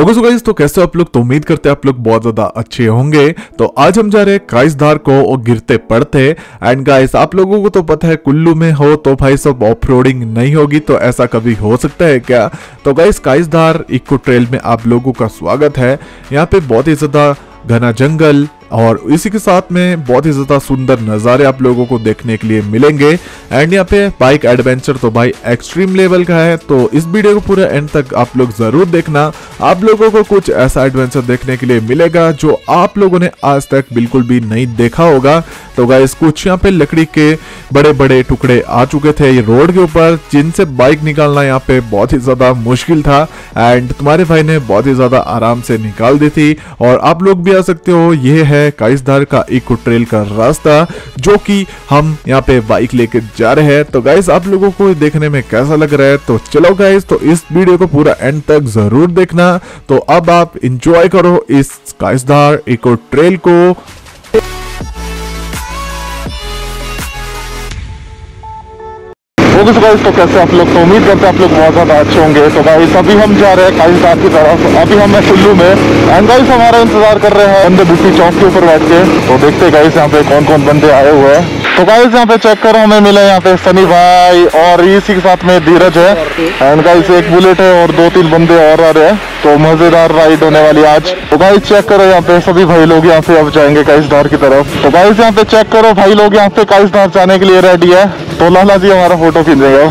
Okay guys, तो कैसे आप लोग, तो उम्मीद करते हैं आप लोग बहुत ज्यादा अच्छे होंगे। तो आज हम जा रहे हैं काइसधार को और गिरते पड़ते। एंड गाइस आप लोगों को तो पता है कुल्लू में हो तो भाई सब ऑफ रोडिंग नहीं होगी, तो ऐसा कभी हो सकता है क्या। तो गाइस काइसधार इको ट्रेल में आप लोगों का स्वागत है। यहाँ पे बहुत ही ज्यादा घना जंगल और इसी के साथ में बहुत ही ज़्यादा सुंदर नज़ारे आप लोगों को देखने के लिए मिलेंगे। एंड यहाँ पे बाइक एडवेंचर तो भाई एक्सट्रीम लेवल का है, तो इस वीडियो को पूरा एंड तक आप लोग ज़रूर देखना। आप लोगों को कुछ ऐसा एडवेंचर देखने के लिए मिलेगा जो आप लोगों ने आज तक बिल्कुल भी नहीं देखा होगा। तो गाइस कुछ यहाँ पे लकड़ी के बड़े बड़े टुकड़े आ चुके थे ये रोड के ऊपर, जिनसे बाइक निकालना यहाँ पे बहुत ही ज़्यादा मुश्किल था। एंड तुम्हारे भाई ने बहुत ही ज़्यादा आराम से निकाल दी थी। और आप लोग भी आ सकते हो। ये है काइसधार का इको ट्रेल का रास्ता जो कि हम यहाँ पे बाइक लेके जा रहे हैं। तो गाइस आप लोगों को देखने में कैसा लग रहा है, तो चलो गाइस, तो इस वीडियो को पूरा एंड तक जरूर देखना। तो अब आप एंजॉय करो इस काइसधार इको ट्रेल को। ओके गाइस, तो कैसे आप लोग, तो उम्मीद करते हैं आप लोग बहुत ज़्यादा अच्छे होंगे। तो गाइस अभी हम जा रहे हैं काइसधार की तरफ। अभी हम है कुल्लू में। एंड गाइस हमारा इंतजार कर रहे हैं बंदे बुट्टी चौक के ऊपर बैठ के। तो देखते हैं गाइस यहाँ पे कौन कौन बंदे आए हुए हैं। तो गाइस यहाँ पे चेक करो, हमें मिले यहाँ पे सनी भाई और इसी के साथ में धीरज है। एंड गाइस एक बुलेट है और 2-3 बंदे और आ रहे हैं। तो मजेदार राइड होने वाली आज। तो गाइस चेक करो यहाँ पे सभी भाई लोग यहाँ पे अब जाएंगे काइसधार की तरफ। तो गाइस यहाँ पे चेक करो, भाई लोग यहाँ पे काइसधार जाने के लिए रेडी है। तो लाला जी हमारा फोटो खींच देगा।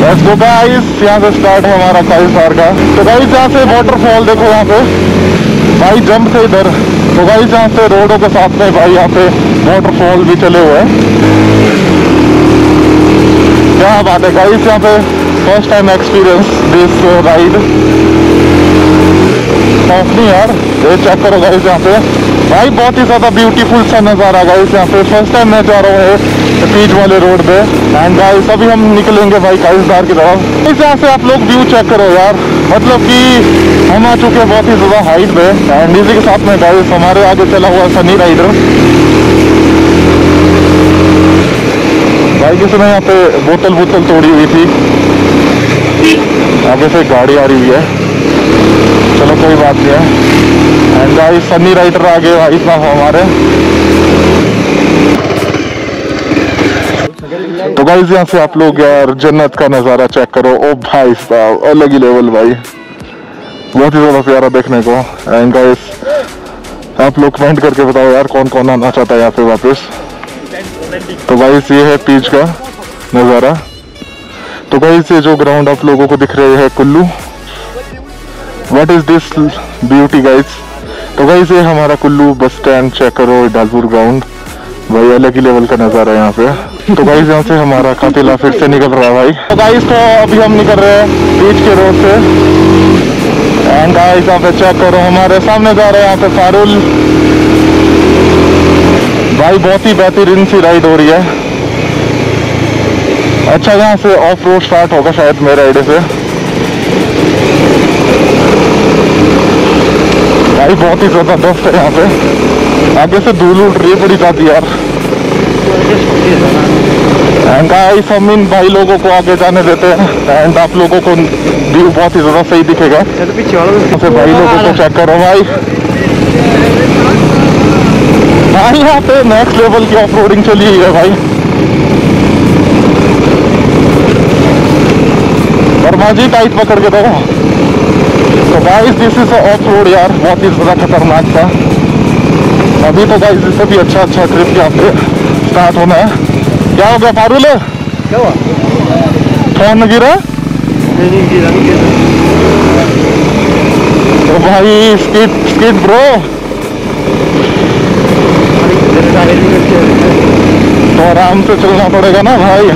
लेट्स गो गाइस, यहाँ से स्टार्ट है हमारा काइसधार का। तो गाइस यहाँ से वाटरफॉल देखो, यहाँ पे भाई जंप से इधर। तो गाइस यहाँ से रोडों के साथ में भाई यहाँ पे वाटरफॉल भी चले हुए हैं। क्या बात है गाइस, यहाँ पे first time experience this ride. नहीं यार ये चेक करो गाइस यहाँ पे भाई बहुत ही ज़्यादा ब्यूटीफुल सा नज़ारा गाइस यहाँ पे। फर्स्ट टाइम मैं जा रहा हूँ बीच वाले रोड पे। एंड गाइस अभी हम निकलेंगे भाई काइसधार की तरफ। इस यहाँ से आप लोग व्यू चेक करो यार, मतलब कि हम आ चुके हैं बहुत ही ज़्यादा हाइट पे। एंड इसी के साथ में गाइस हमारे आगे चला हुआ सनी राइडर भाई, किसने यहाँ पे बोतल तोड़ी हुई थी। आगे से गाड़ी आ रही हुई है, चलो कोई बात नहीं है। एंड गाइस सनी राइडर आ गए भाई साहब हमारे। तो गाइस यहाँ से आप लोग यार जन्नत का नज़ारा चेक करो। ओ भाई साहब अलग ही लेवल भाई, बहुत ही ज़्यादा प्यारा देखने को। एंड गाइस आप लोग कमेंट करके बताओ यार कौन कौन आना चाहता है यहाँ पे वापस। तो गाइस ये है बीच का नज़ारा। तो गाइस ये जो ग्राउंड आप लोगों को दिख रही है Kullu, what is this beauty guys. तो गाइस ये हमारा कुल्लू बस स्टैंड चेक करो, इडालपुर ग्राउंड भाई अलग ही लेवल का नज़ारा है यहाँ पे। तो गाइस यहाँ से हमारा काफिला फिर से निकल रहा है भाई। तो गाइस तो अभी हम निकल रहे हैं बीच के रोड से। एंड गाइस यहाँ पे चेक करो, हमारे सामने जा रहे हैं यहाँ पे फारुल भाई, बहुत ही बेहतरीन सी राइड हो रही है। अच्छा यहाँ से ऑफ रोड स्टार्ट होगा शायद मेरे आइडिया से भाई, बहुत ही ज़्यादा डस्ट है यहाँ पे। आगे से धूल उड़ रही है बड़ी जाती यार। एंड गाइस हम इन भाई लोगों को आगे जाने देते हैं। एंड आप लोगों को व्यू बहुत ही ज़्यादा सही दिखेगा। ऐसे भाई लोगों को चेक करो भाई, भाई यहाँ पे नेक्स्ट लेवल की ऑफ रोडिंग चली हुई है भाई। वर्मा जी टाइट पकड़ के देखो। तो guys this is off road यार, बहुत ही ज़्यादा खतरनाक था। अभी तो गाइस इससे भी अच्छा ट्रिप यहाँ पे स्टार्ट होना है। क्या हो गया फारूल, क्या हुआ, फोन गिरा? तो भाई स्किड ब्रो। तो आराम से चलना पड़ेगा ना भाई।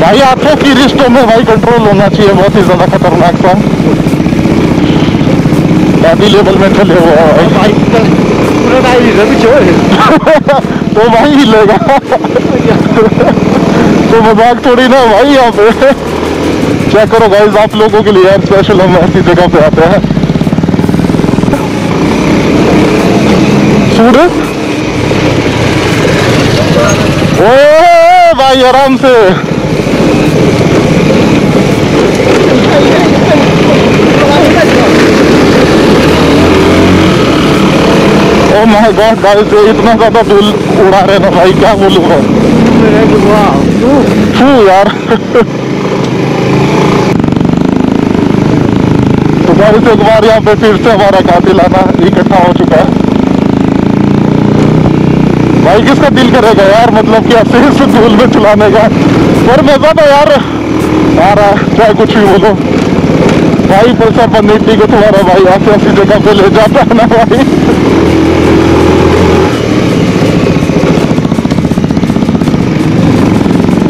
भाई आपको की रिश्तों में भाई कंट्रोल होना चाहिए, बहुत ही ज़्यादा खतरनाक था। अभी लेवल में चले हुए हैं भाई, तो भाई हिलेगा तो मजाक थोड़ी ना भाई। यहाँ पे चेक करो गाइस आप लोगों के लिए यार, स्पेशल हम ऐसी जगह पे आते हैं। सूरज ओ भाई आराम से, ओह माय गॉड गाइस, इतना ज्यादा धूल उड़ा रहे ना भाई, क्या बोलूँगा यार। तो गाइस एक बार यहाँ पे फिर से हमारा काफिलाना इकट्ठा हो चुका है भाई। किसका दिल करेगा यार मतलब कि ऐसे ही धूल में चलाने का, पर मजा तो यार आ रहा है, चाहे कुछ भी बोलो भाई। पैसा पंडित को तुम्हारा भाई ऐसी ऐसी जगह पे ले जाता है ना भाई।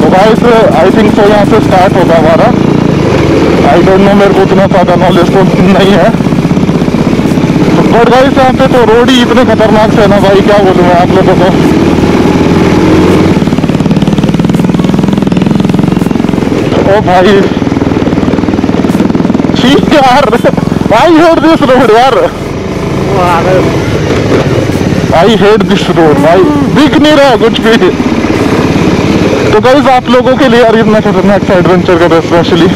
तो भाई आई थिंक सो यहाँ से स्टार्ट होगा हमारा। आई डोंट नो, मेरे को उतना ज्यादा नॉलेज तो नहीं है। और भाई यहाँ पे तो रोड ही इतने खतरनाक से है ना भाई, क्या बोलूँ मैं आप लोगों को। ओ भाई ठीक यार भाई, हेट दिस रोड यार भाई, हेट दिस रोड भाई, दिख नहीं रहा कुछ भी। तो गाइस आप लोगों के लिए यार इतना खतरनाक सा एडवेंचर कर रहा स्पेशली।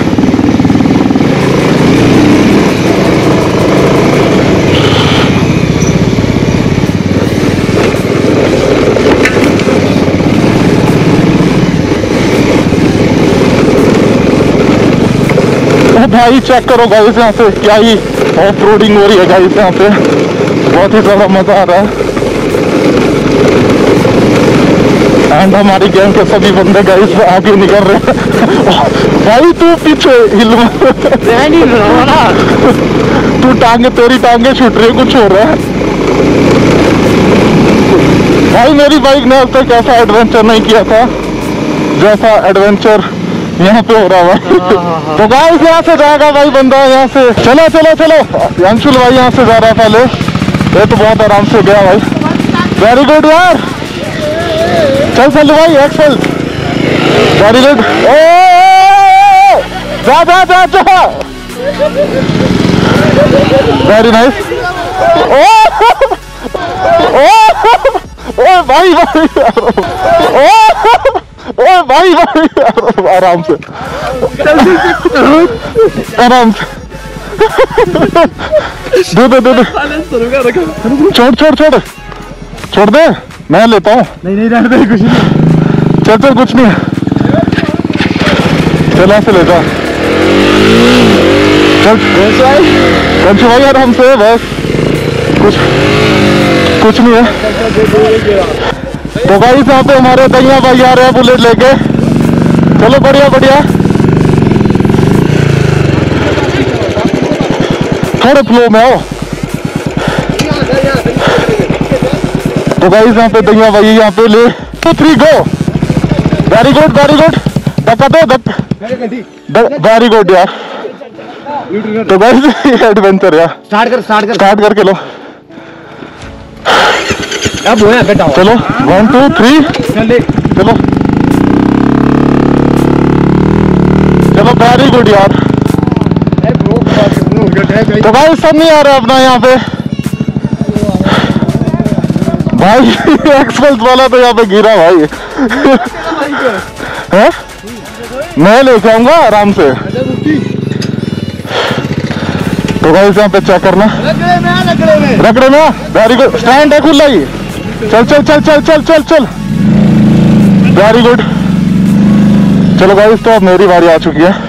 भाई चेक करो गाइस यहाँ से क्या ही ऑफ रोडिंग हो रही है गाइस, यहाँ पे बहुत ही ज्यादा मजा आ रहा है। एंड हमारी गैंग के सभी बंदे गाइस आगे निकल रहे हैं। भाई तू पीछे हिल मत, तू टांगे, तेरी टांगे छूट रही, कुछ हो रहा है भाई। मेरी बाइक ने अब तक ऐसा एडवेंचर नहीं किया था जैसा एडवेंचर यहाँ पे हो रहा भाई। तो गाइस यहाँ से जाएगा भाई बंदा, यहाँ से चलो चलो चलो। अंशुल भाई यहाँ से जा रहा है पहले, ये तो बहुत आराम से गया भाई, वेरी गुड यार। चल चल भाई एक्सल, वेरी गुड। ओ जा जा जा जा, वेरी नाइस। ओ भाई भाई यार, ओ भाई भाई आराम से आराम से दे, छोड़ छोड़ छोड़ छोड़ दे, मैं लेता हूँ। नहीं नहीं रहने दे, कुछ नहीं, चल चल कुछ नहीं, चला से लेता, चल चल भाई आराम से, बस कुछ कुछ नहीं है। तो भाई साहब पे हमारे दैया भाई आ रहे हैं बुलेट लेके, चलो बढ़िया बढ़िया। थोड़े फ्लो में आओ। तो भाई यहाँ पे दैया भाई यहाँ पे ले, 2 3 go, very good very good, धक्का दो वेरी गुड यार। तो भाई एडवेंचर यार, स्टार्ट करके लो अब, चलो 1 2 3 चलो चलो, वेरी गुड यार। तो भाई सब नहीं आ रहा अपना यहाँ पे भाई, एक्सप्रेस वाला तो यहाँ पे गिरा भाई है, मैं लेके आऊंगा आराम से। तो भाई यहाँ पे चेक करना, रगड़े में, वेरी गुड, स्टैंड है खुला ही, चल चल चल चल चल चल चल, वेरी गुड। चलो गाइस तो अब मेरी बारी आ चुकी है।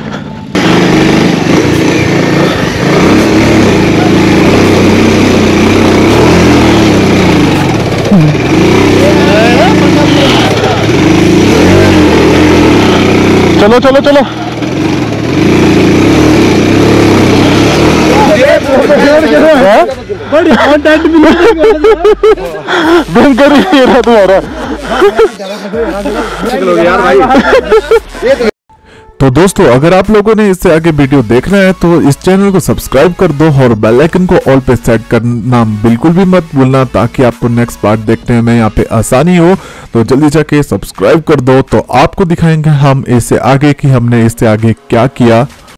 चलो चलो चलो, तो दोस्तों अगर आप लोगों ने इससे आगे वीडियो देखना है तो इस चैनल को सब्सक्राइब कर दो और बेल आइकन को ऑल पे सेट करना बिल्कुल भी मत भूलना, ताकि आपको नेक्स्ट पार्ट देखने में यहाँ पे आसानी हो। तो जल्दी जाके सब्सक्राइब कर दो, तो आपको दिखाएंगे हम इससे आगे कि हमने इससे आगे क्या किया।